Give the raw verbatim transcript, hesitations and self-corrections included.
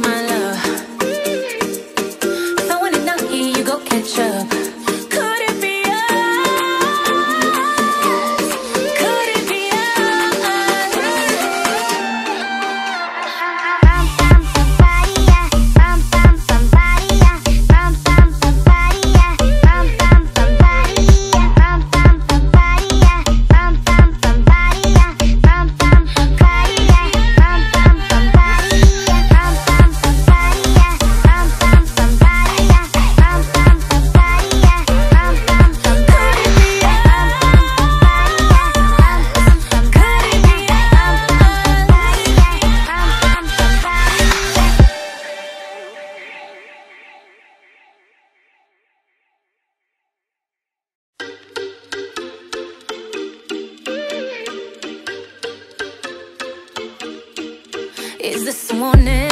much, my love. So when it's not here, you go catch up. Could it be us? Could it be us? Bum bum somebody, yeah. Bum bum somebody, yeah. Bum bum somebody, yeah. Bum bum somebody, yeah. Bum bum somebody, yeah. Bum bum somebody, yeah. Bum bum somebody, yeah. Bum bum somebody, yeah. Is this morning?